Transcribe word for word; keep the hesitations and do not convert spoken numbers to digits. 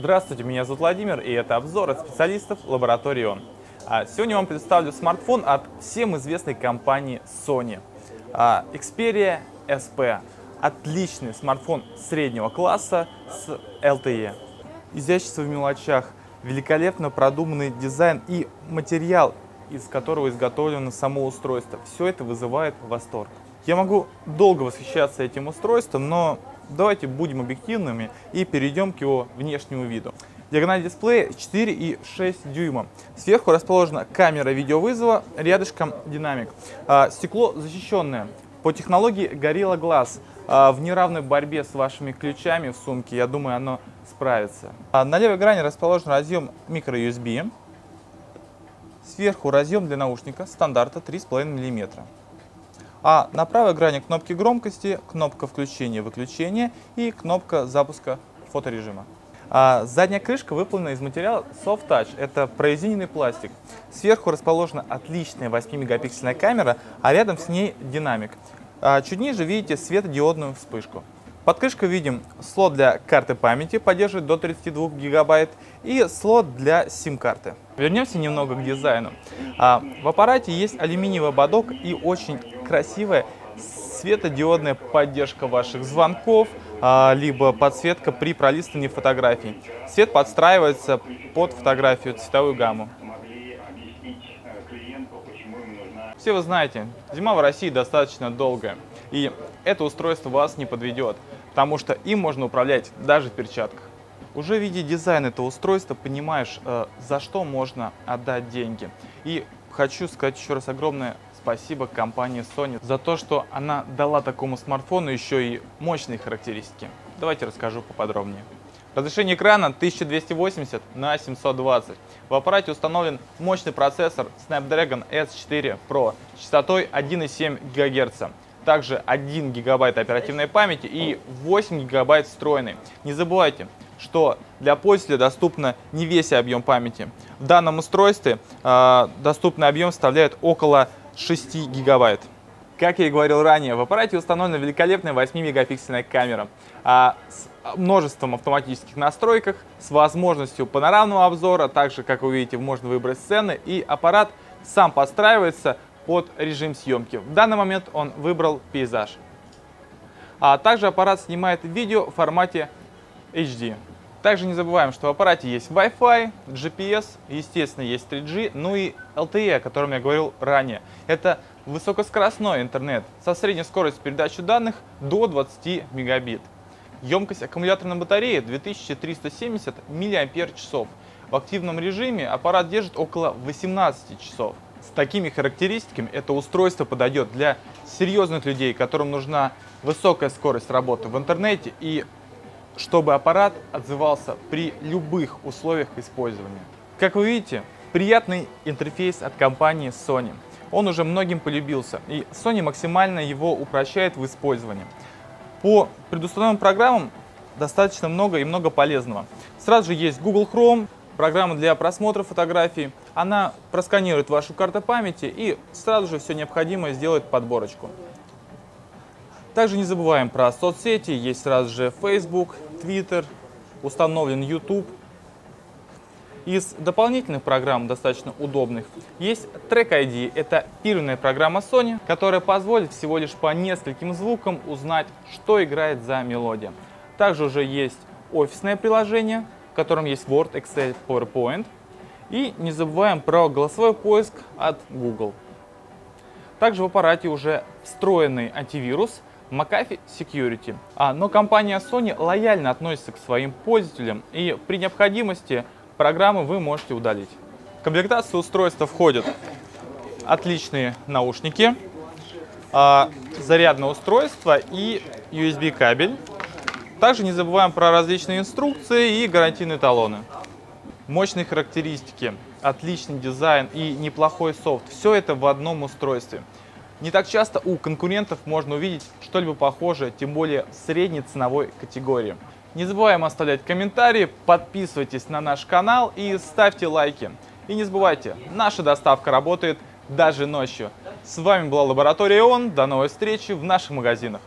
Здравствуйте, меня зовут Владимир, и это обзор от специалистов Лаборатории ИОН. Сегодня я вам представлю смартфон от всем известной компании Sony. Xperia эс пи. Отличный смартфон среднего класса с эл ти и. Изящество в мелочах, великолепно продуманный дизайн и материал, из которого изготовлено само устройство. Все это вызывает восторг. Я могу долго восхищаться этим устройством, но давайте будем объективными и перейдем к его внешнему виду. Диагональ дисплея четыре и шесть дюйма. Сверху расположена камера видеовызова, рядышком динамик. Стекло защищенное по технологии Gorilla Glass. В неравной борьбе с вашими ключами в сумке, я думаю, оно справится. На левой грани расположен разъем микро ю эс би. Сверху разъем для наушника стандарта три и пять миллиметра. А на правой грани кнопки громкости, кнопка включения-выключения и кнопка запуска фоторежима. А задняя крышка выполнена из материала Soft Touch, это прорезиненный пластик. Сверху расположена отличная восьмимегапиксельная камера, а рядом с ней динамик. А чуть ниже видите светодиодную вспышку. Под крышкой видим слот для карты памяти, поддерживает до тридцати двух гигабайт, и слот для сим-карты. Вернемся немного к дизайну. А, в аппарате есть алюминиевый ободок и очень красивая светодиодная поддержка ваших звонков, а, либо подсветка при пролистывании фотографий. Свет подстраивается под фотографию, цветовую гамму. Все вы знаете, зима в России достаточно долгая, и это устройство вас не подведет, потому что им можно управлять даже в перчатках. Уже видя дизайн этого устройства, понимаешь, за что можно отдать деньги. И хочу сказать еще раз огромное спасибо компании Sony за то, что она дала такому смартфону еще и мощные характеристики. Давайте расскажу поподробнее. Разрешение экрана тысяча двести восемьдесят на семьсот двадцать. В аппарате установлен мощный процессор Snapdragon эс четыре про с частотой одна целая семь десятых гигагерца. Также один гигабайт оперативной памяти и восемь гигабайт встроенной. Не забывайте, что для пользователя доступно не весь объем памяти. В данном устройстве э, доступный объем составляет около шести гигабайт. Как я и говорил ранее, в аппарате установлена великолепная восьмимегапиксельная камера а, с множеством автоматических настроек, с возможностью панорамного обзора. Также, как вы видите, можно выбрать сцены, и аппарат сам подстраивается под режим съемки. В данный момент он выбрал пейзаж. А также аппарат снимает видео в формате эйч ди. Также не забываем, что в аппарате есть Wi-Fi, джи пи эс, естественно, есть три джи, ну и эл ти и, о котором я говорил ранее. Это высокоскоростной интернет со средней скоростью передачи данных до двадцати мегабит. Емкость аккумуляторной батареи две тысячи триста семьдесят миллиампер-часов. В активном режиме аппарат держит около восемнадцати часов. С такими характеристиками это устройство подойдет для серьезных людей, которым нужна высокая скорость работы в интернете и чтобы аппарат отзывался при любых условиях использования. Как вы видите, приятный интерфейс от компании Sony. Он уже многим полюбился, и Sony максимально его упрощает в использовании. По предустановленным программам достаточно много и много полезного. Сразу же есть Google Chrome, программа для просмотра фотографий. Она просканирует вашу карту памяти и сразу же все необходимое сделает подборочку. Также не забываем про соцсети. Есть сразу же Facebook, Twitter, установлен YouTube. Из дополнительных программ, достаточно удобных, есть Track ай ди. Это пирная программа Sony, которая позволит всего лишь по нескольким звукам узнать, что играет за мелодия. Также уже есть офисное приложение, в котором есть Word, Excel, PowerPoint. И не забываем про голосовой поиск от Google. Также в аппарате уже встроенный антивирус McAfee Security. А, но компания Sony лояльно относится к своим пользователям, и при необходимости программы вы можете удалить. В комплектацию устройства входят отличные наушники, а, зарядное устройство и ю эс би-кабель. Также не забываем про различные инструкции и гарантийные талоны. Мощные характеристики, отличный дизайн и неплохой софт – все это в одном устройстве. Не так часто у конкурентов можно увидеть что-либо похожее, тем более в средней ценовой категории. Не забываем оставлять комментарии, подписывайтесь на наш канал и ставьте лайки. И не забывайте, наша доставка работает даже ночью. С вами была Лаборатория ИОН, до новой встречи в наших магазинах.